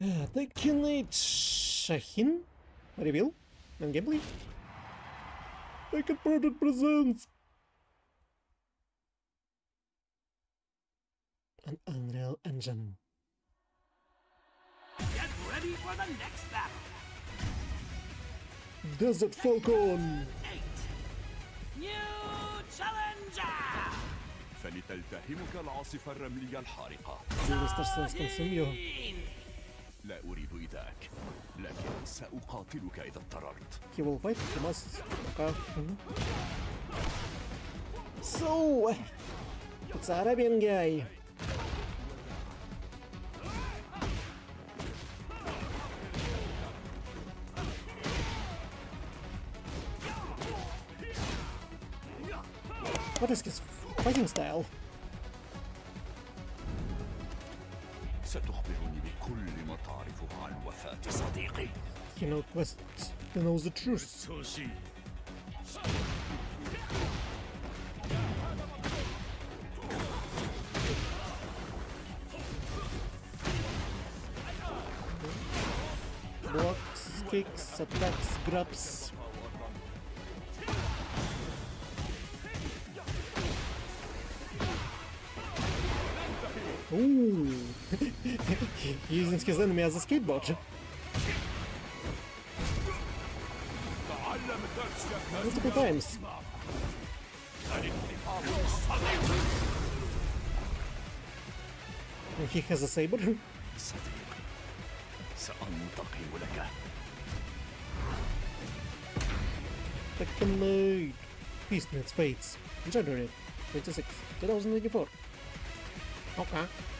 They can eat Shaheen reveal and gameplay. They can product presents an Unreal Engine. Get ready for the next battle. Desert Falcon. 8 new challenger. فلتلتهمك العاصفة الرملية الحارقة. شاهين. لا أريد إيذاك، لكن سأقاتلك إذا اضطررت. He will fight. He must. So, it's an Arabian guy. What is his fighting style? ستخبرني بكل ما تعرفه عن وفاة صديقي. He knows the truth. Blocks, kicks, attacks, grabs. Ooh, using his enemy as a skateboard. Multiple times. And he has a saber. That can Beastman's Fates, January 26, 2024. Okay.